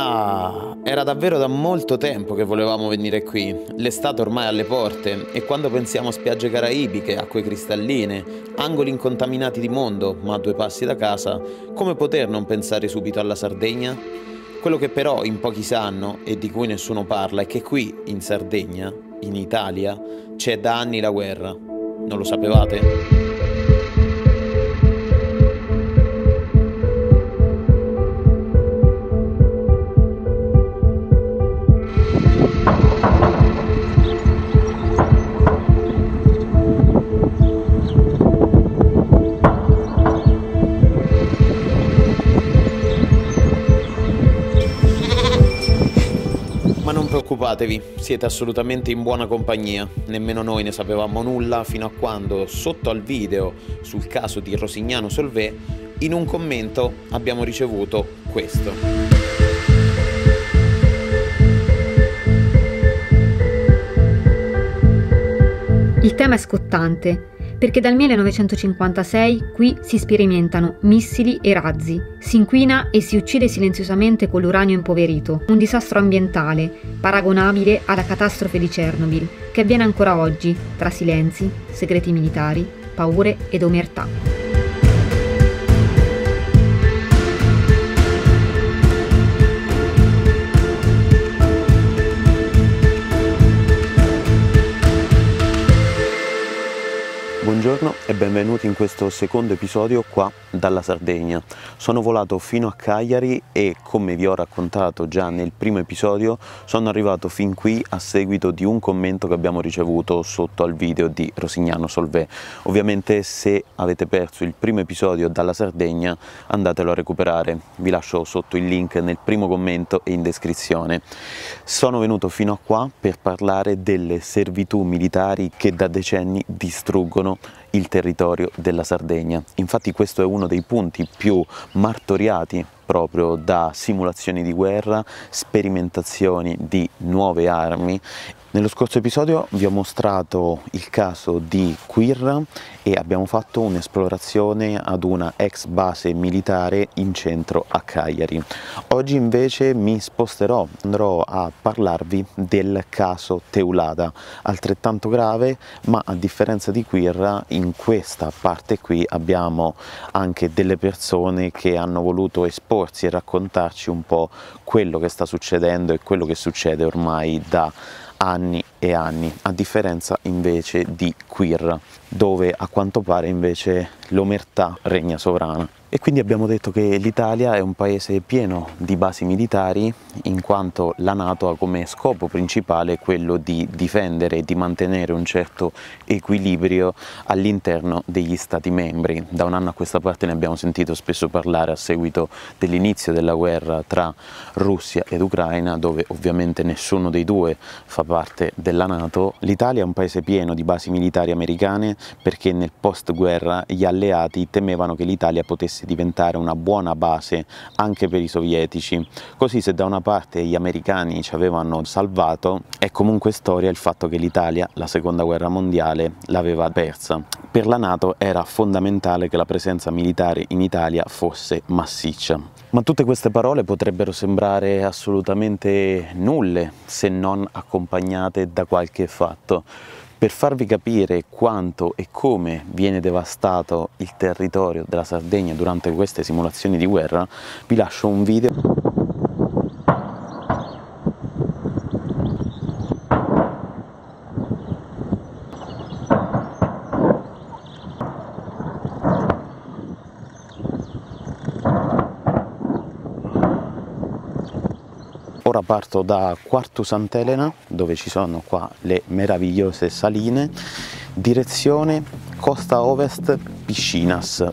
Ah, era davvero da molto tempo che volevamo venire qui. L'estate ormai alle porte e quando pensiamo a spiagge caraibiche, acque cristalline, angoli incontaminati di mondo, ma a due passi da casa, come poter non pensare subito alla Sardegna? Quello che però in pochi sanno e di cui nessuno parla è che qui, in Sardegna, in Italia, c'è da anni la guerra. Non lo sapevate? Non preoccupatevi, siete assolutamente in buona compagnia, nemmeno noi ne sapevamo nulla fino a quando, sotto al video sul caso di Rosignano Solvay, in un commento abbiamo ricevuto questo. Il tema è scottante, perché dal 1956 qui si sperimentano missili e razzi, si inquina e si uccide silenziosamente con l'uranio impoverito, un disastro ambientale paragonabile alla catastrofe di Chernobyl, che avviene ancora oggi tra silenzi, segreti militari, paure ed omertà. Buongiorno e benvenuti in questo secondo episodio qua dalla Sardegna. Sono volato fino a Cagliari e, come vi ho raccontato già nel primo episodio, sono arrivato fin qui a seguito di un commento che abbiamo ricevuto sotto al video di Rosignano Solvay. Ovviamente se avete perso il primo episodio dalla Sardegna andatelo a recuperare, vi lascio sotto il link nel primo commento e in descrizione. Sono venuto fino a qua per parlare delle servitù militari che da decenni distruggono il territorio della Sardegna. Infatti questo è uno dei punti più martoriati proprio da simulazioni di guerra, sperimentazioni di nuove armi. Nello scorso episodio vi ho mostrato il caso di Quirra e abbiamo fatto un'esplorazione ad una ex base militare in centro a Cagliari. Oggi invece mi sposterò, andrò a parlarvi del caso Teulada, altrettanto grave, ma a differenza di Quirra in questa parte qui abbiamo anche delle persone che hanno voluto esporsi e raccontarci un po' quello che sta succedendo e quello che succede ormai da anni e anni, a differenza invece di Quirra, dove a quanto pare invece l'omertà regna sovrana. E quindi abbiamo detto che l'Italia è un paese pieno di basi militari, in quanto la NATO ha come scopo principale quello di difendere e di mantenere un certo equilibrio all'interno degli Stati membri. Da un anno a questa parte ne abbiamo sentito spesso parlare a seguito dell'inizio della guerra tra Russia ed Ucraina, dove ovviamente nessuno dei due fa parte della NATO. L'Italia è un paese pieno di basi militari americane perché nel post-guerra gli alleati temevano che l'Italia potesse diventare una buona base anche per i sovietici. Così, se da una parte gli americani ci avevano salvato, è comunque storia il fatto che l'Italia la seconda guerra mondiale l'aveva persa. Per la NATO era fondamentale che la presenza militare in Italia fosse massiccia. Ma tutte queste parole potrebbero sembrare assolutamente nulle se non accompagnate da qualche fatto. Per farvi capire quanto e come viene devastato il territorio della Sardegna durante queste simulazioni di guerra, vi lascio un video. Ora parto da Quartu Sant'Elena, dove ci sono qua le meravigliose saline, direzione costa ovest Piscinas.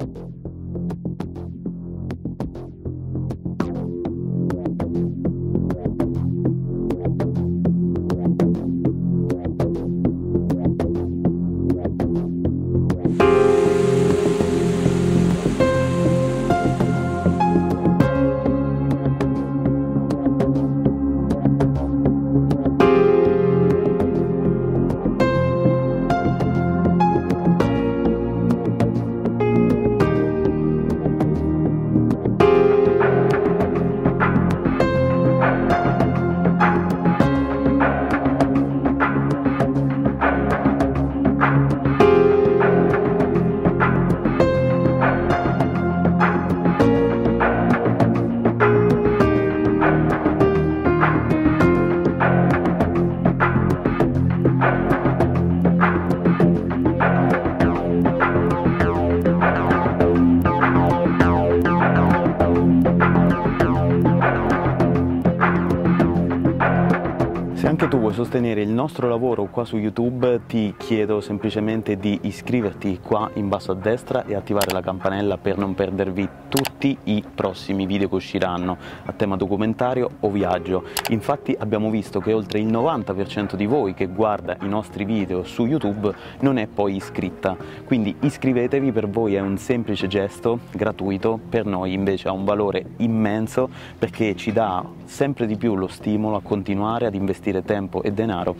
Se tu vuoi sostenere il nostro lavoro qua su YouTube, ti chiedo semplicemente di iscriverti qua in basso a destra e attivare la campanella per non perdervi tutti i prossimi video che usciranno a tema documentario o viaggio. Infatti abbiamo visto che oltre il 90% di voi che guarda i nostri video su YouTube non è poi iscritta, quindi iscrivetevi. Per voi è un semplice gesto gratuito, per noi invece ha un valore immenso perché ci dà sempre di più lo stimolo a continuare ad investire tempo e denaro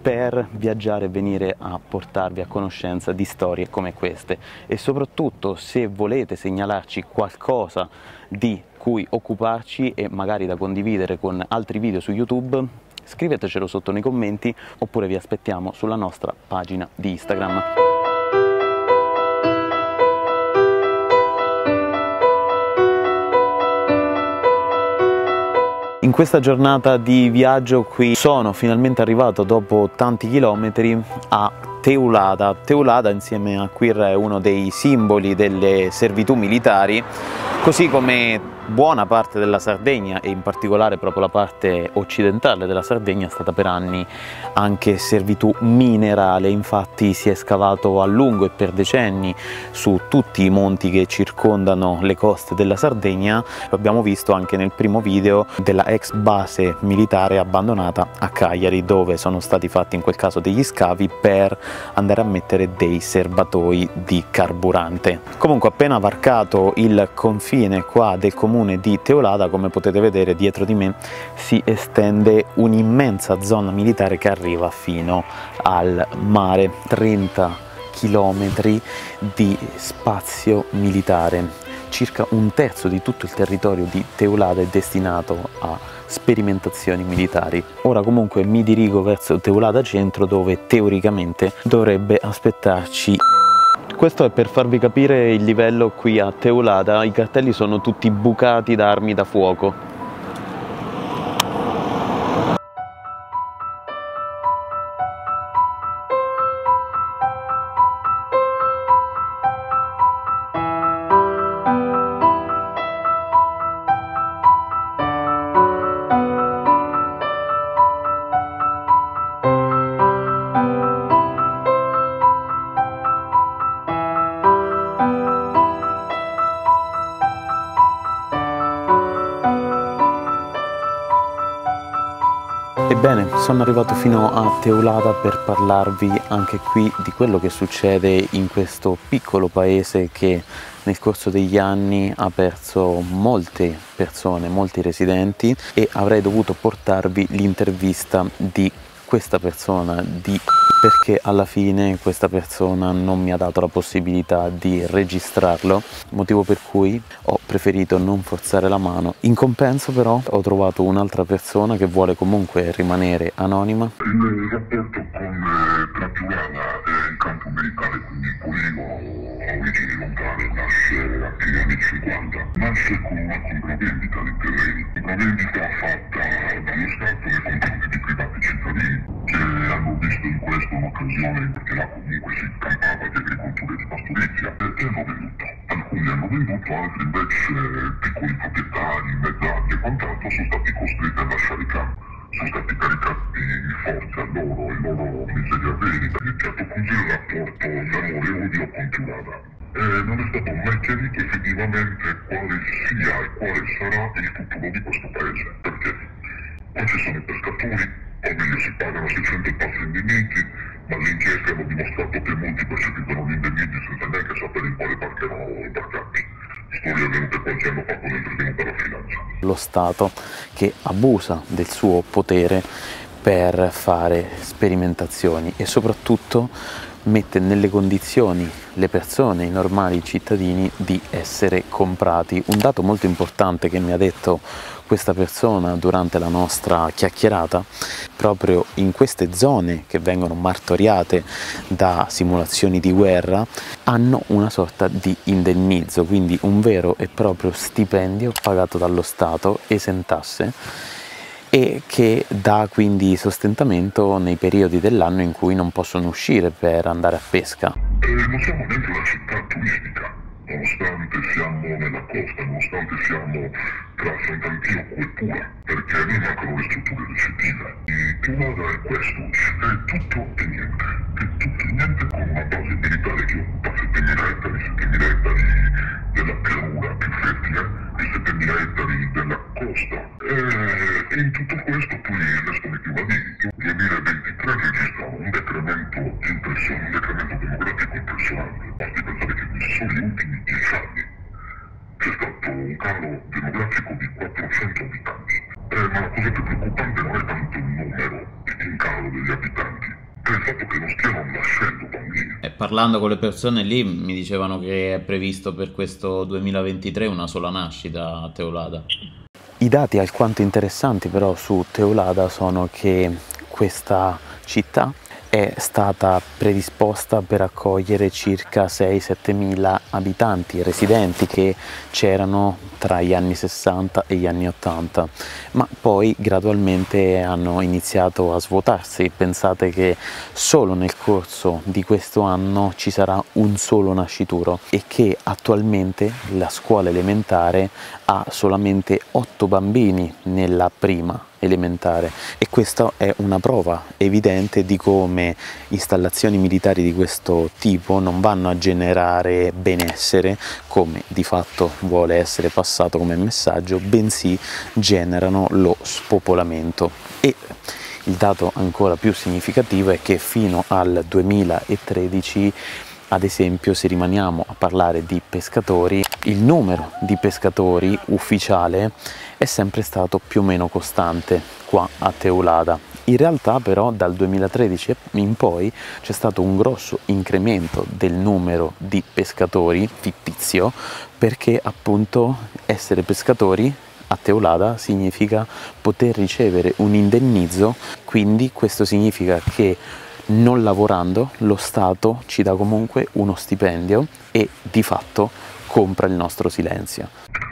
per viaggiare e venire a portarvi a conoscenza di storie come queste. E soprattutto, se volete segnalarci qualcosa di cui occuparci e magari da condividere con altri video su YouTube, scrivetecelo sotto nei commenti oppure vi aspettiamo sulla nostra pagina di Instagram. In questa giornata di viaggio qui sono finalmente arrivato dopo tanti chilometri a Teulada. Teulada insieme a Quirra è uno dei simboli delle servitù militari, così come buona parte della Sardegna e in particolare proprio la parte occidentale della Sardegna è stata per anni anche servitù minerale. Infatti si è scavato a lungo e per decenni su tutti i monti che circondano le coste della Sardegna. Lo abbiamo visto anche nel primo video della ex base militare abbandonata a Cagliari, dove sono stati fatti in quel caso degli scavi per andare a mettere dei serbatoi di carburante. Comunque, appena varcato il confine qua del comune di Teulada, come potete vedere dietro di me si estende un'immensa zona militare che arriva fino al mare, 30 chilometri di spazio militare. Circa un terzo di tutto il territorio di Teulada è destinato a sperimentazioni militari. Ora comunque mi dirigo verso Teulada centro, dove teoricamente dovrebbe aspettarci. Questo è per farvi capire il livello qui a Teulada. I cartelli sono tutti bucati da armi da fuoco. Ebbene, sono arrivato fino a Teulada per parlarvi anche qui di quello che succede in questo piccolo paese che nel corso degli anni ha perso molte persone, molti residenti, e avrei dovuto portarvi l'intervista di questa persona, perché alla fine questa persona non mi ha dato la possibilità di registrarlo, motivo per cui ho preferito non forzare la mano. In compenso però ho trovato un'altra persona che vuole comunque rimanere anonima. Il rapporto tra Teulada e il campo militare, quindi il poligono a origini lontane, nasce negli anni 50, nasce con una compravendita di terreni, compravendita fatta dallo Stato nei confronti di privati cittadini che hanno visto in questo un'occasione, perché là comunque si campava di agricoltura e di pastorizia, e hanno venduto. Alcuni hanno venduto, altri invece, piccoli proprietari, mezzanti e quant'altro, sono stati costretti a lasciare i campi. Sono stati caricati di forza loro e loro miseria verità. È iniziato così il rapporto d'amore e odio con Teulada. Non è stato mai chiarito effettivamente quale sia e quale sarà il futuro di questo paese, perché qua ci sono i pescatori. Ovvio, si pagano 600 passi indenniti, ma le inchieste hanno dimostrato che molti percepivano gli indenniti senza neanche sapere in quale parte erano imbarcati. Storie avvenute qualche anno fa con il presidente della finanza. Lo Stato che abusa del suo potere per fare sperimentazioni e soprattutto mette nelle condizioni le persone, i normali cittadini, di essere comprati. Un dato molto importante che mi ha detto questa persona durante la nostra chiacchierata: proprio in queste zone che vengono martoriate da simulazioni di guerra hanno una sorta di indennizzo, quindi un vero e proprio stipendio pagato dallo Stato esentasse e che dà quindi sostentamento nei periodi dell'anno in cui non possono uscire per andare a pesca. Non siamo dentro la città turistica, nonostante siamo nella costa, nonostante siamo tra Sant'Antioco e Pula, perché lì mancano le strutture ricettive. E Teulada è questo, è tutto e niente. È tutto e niente, con una base militare che occupa 7.000 ettari, 7.000 ettari della pianura più fertile e 7.000 ettari della costa. E in tutto questo poi restano i climatici. Il 2023 registra un decremento impressionante, un decremento demografico impressionante. Basti pensare che negli ultimi 10 anni c'è stato un calo demografico di 400 abitanti. Ma la cosa più preoccupante non è tanto il numero in calo degli abitanti, è il fatto che non stiano nascendo bambini. E parlando con le persone lì mi dicevano che è previsto per questo 2023 una sola nascita a Teulada. I dati alquanto interessanti però su Teulada sono che questa città è stata predisposta per accogliere circa 6-7.000 abitanti residenti che c'erano tra gli anni 60 e gli anni 80, ma poi gradualmente hanno iniziato a svuotarsi. Pensate che solo nel corso di questo anno ci sarà un solo nascituro e che attualmente la scuola elementare ha solamente 8 bambini nella prima elementare, e questa è una prova evidente di come installazioni militari di questo tipo non vanno a generare benessere, come di fatto vuole essere passato come messaggio, bensì generano lo spopolamento. E il dato ancora più significativo è che fino al 2013, ad esempio, se rimaniamo a parlare di pescatori, il numero di pescatori ufficiale è sempre stato più o meno costante qua a Teulada. In realtà però dal 2013 in poi c'è stato un grosso incremento del numero di pescatori fittizio, perché appunto essere pescatori a Teulada significa poter ricevere un indennizzo, quindi questo significa che non lavorando lo Stato ci dà comunque uno stipendio e di fatto compra il nostro silenzio.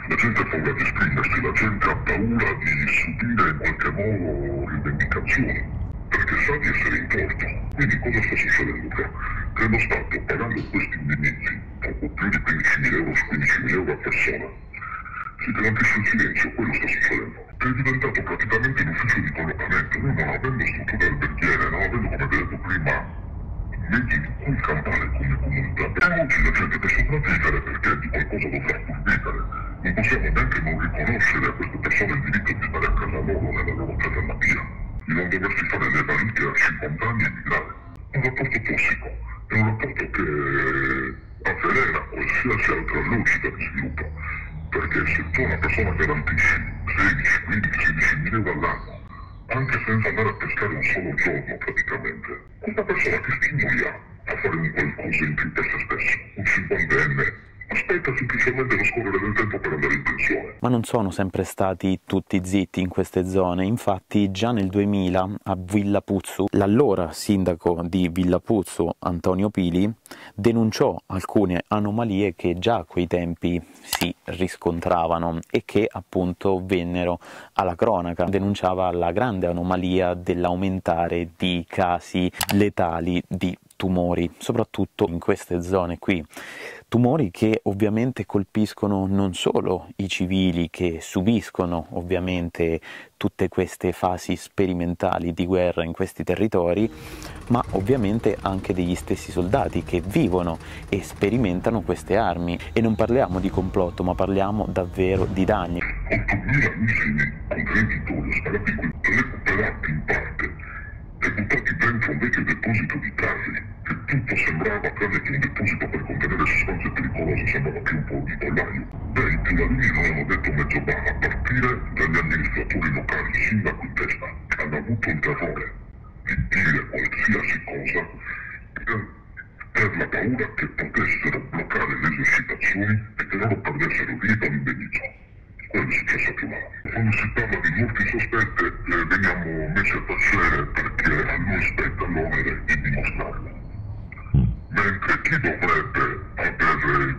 La gente ha paura di esprimersi, la gente ha paura di subire in qualche modo rivendicazioni, perché sa di essere in torto. Quindi cosa sta succedendo qua? Che lo Stato, pagando questi indennizzi, poco più di 15.000 euro su 15.000 euro a persona, si garantisce il silenzio. Quello sta succedendo. È diventato praticamente un ufficio di collocamento. Noi, non avendo strutture alberghiere, non avendo, come detto prima, mezzi di cui campare come comunità, per oggi la gente per sopravvivere, perché di qualcosa dovrà sopravvivere. Non possiamo neanche non riconoscere a queste persone il diritto di stare a casa loro, nella loro casa natia, di non doversi fare le valigie a 50 anni e migrare. È un rapporto tossico, è un rapporto che avvelena qualsiasi altra logica di sviluppo. Perché se tu una persona garantisci 16, 15, 16.000 euro all'anno, anche senza andare a pescare un solo giorno praticamente, questa persona che stimoli a fare un qualcosa in più per se stesso, un 50enne, aspetta semplicemente lo scorrere del tempo per andare in pensione. Ma non sono sempre stati tutti zitti in queste zone, infatti già nel 2000 a Villaputzu l'allora sindaco di Villaputzu, Antonio Pili, denunciò alcune anomalie che già a quei tempi si riscontravano e che appunto vennero alla cronaca. Denunciava la grande anomalia dell'aumentare di casi letali di tumori, soprattutto in queste zone qui. Tumori che ovviamente colpiscono non solo i civili che subiscono ovviamente tutte queste fasi sperimentali di guerra in questi territori, ma ovviamente anche degli stessi soldati che vivono e sperimentano queste armi. E non parliamo di complotto, ma parliamo davvero di danni. 8.000 missili contraddittori sparati recuperati in parte e buttati dentro un vecchio deposito di carri. Tutto sembrava tranne che un deposito per contenere sostanze pericolose, sembrava più un po' di pollaio. Beh, i teularini non hanno detto mezzo barra, a partire dagli amministratori locali, sindaco in testa, hanno avuto il terrore di dire qualsiasi cosa per la paura che potessero bloccare le esercitazioni e che loro perdessero vita all'indennizzo. Quello è successo a Teulada. Quando si parla di morti sospette, veniamo messi a tacere perché a noi spetta l'onere di dimostrarlo. Mentre chi dovrebbe avere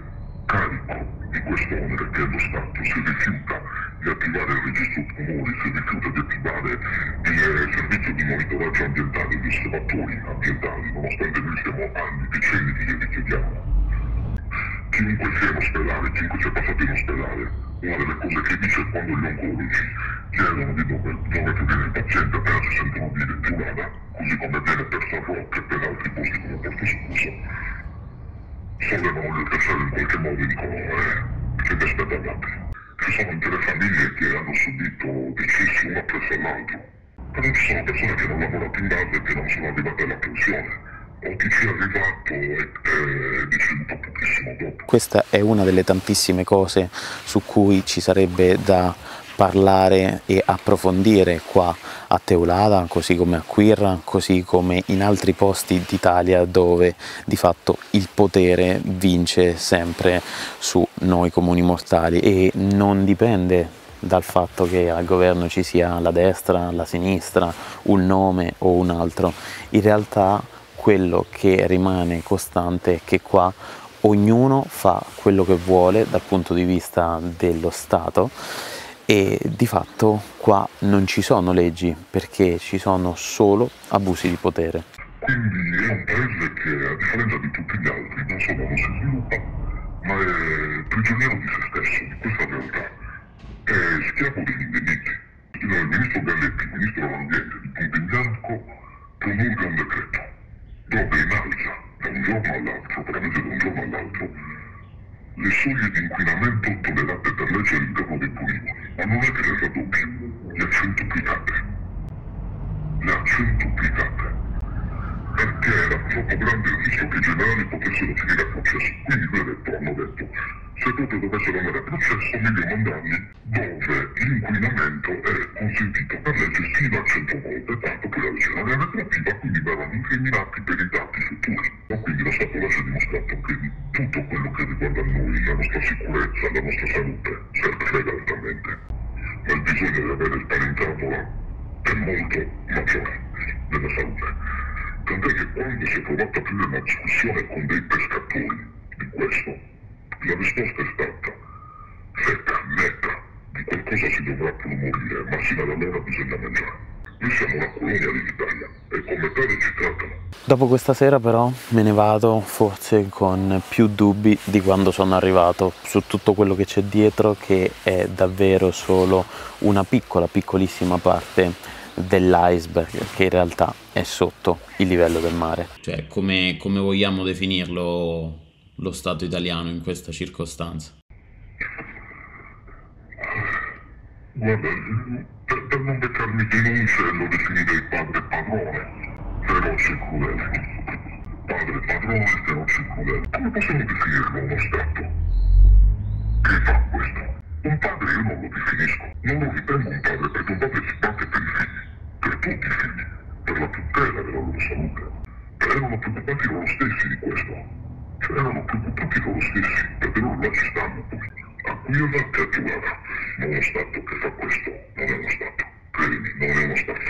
carico di questo onere, che è lo Stato, si rifiuta di attivare il registro tumori, si rifiuta di attivare il servizio di monitoraggio ambientale, gli osservatori ambientali, nonostante noi siamo anni, decenni che li chiediamo. Chiunque sia in ospedale, chiunque sia passato in ospedale, una delle cose che dice quando gli oncologi chiedono di dove viene il paziente appena si sentono dire Teulada, così come avviene per San Roque e per altri posti come Quartu Sant'Elena, sollevano gli avversari in qualche modo e dicono che bestia parlate. Ci sono intere famiglie che hanno subito decessi una appresso all'altro, però ci sono persone che hanno lavorato in base e che non sono arrivate alla pensione, o chi ci è arrivato è deceduto pochissimo dopo. Questa è una delle tantissime cose su cui ci sarebbe da parlare e approfondire qua a Teulada, così come a Quirra, così come in altri posti d'Italia dove di fatto il potere vince sempre su noi comuni mortali e non dipende dal fatto che al governo ci sia la destra, la sinistra, un nome o un altro. In realtà quello che rimane costante è che qua ognuno fa quello che vuole dal punto di vista dello Stato. E di fatto qua non ci sono leggi, perché ci sono solo abusi di potere. Quindi è un paese che, a differenza di tutti gli altri, non solo non si sviluppa, ma è prigioniero di se stesso, di questa realtà. È schiavo degli indennizzi. Il ministro Galletti, il ministro dell'Ambiente di Punto in Bianco, promulga un decreto dove innalza da un giorno all'altro, veramente da un giorno all'altro, le soglie di inquinamento tollerate per legge all'interno dei poligoni, ma non è che le raddoppi, le ha centuplicate, perché era troppo grande il rischio che i generali potessero finire a processo. Quindi lui hanno detto, se proprio dovessero andare a processo, meglio mandarli dove l'inquinamento è consentito per legge fino a 100 volte, tanto che la legge non è retroattiva, quindi verranno incriminati per i dati futuri. Ma quindi lo Stato lascia dimostrato che tutto quello che riguarda noi, la nostra sicurezza, la nostra salute, serve frega altamente, ma il bisogno di avere il pane in tavola è molto maggiore della salute. Tant'è che quando si è provato a aprire una discussione con dei pescatori di questo, la risposta è stata secca, netta, di qualcosa si dovrà pur morire, ma fino ad allora bisogna mangiare. Noi siamo una colonia dell'Italia e come tale ci trattano. Dopo questa sera però me ne vado forse con più dubbi di quando sono arrivato su tutto quello che c'è dietro, che è davvero solo una piccolissima parte dell'iceberg che in realtà è sotto il livello del mare. Cioè, come vogliamo definirlo lo Stato italiano in questa circostanza? Guarda, per non beccarmi denunce lo definirei padre padrone, feroce e crudele. Padre padrone, feroce e crudele. Come possiamo definirlo uno Stato che fa questo? Un padre io non lo definisco, non lo ritengo un padre, perché un padre si batte per i figli, per tutti i figli, per la tutela della loro salute. Erano preoccupati loro stessi di questo, perché loro là ci stanno poi. A Quirra che a Teulada, ma uno Stato che fa questo non è uno Stato, credimi, non è uno Stato.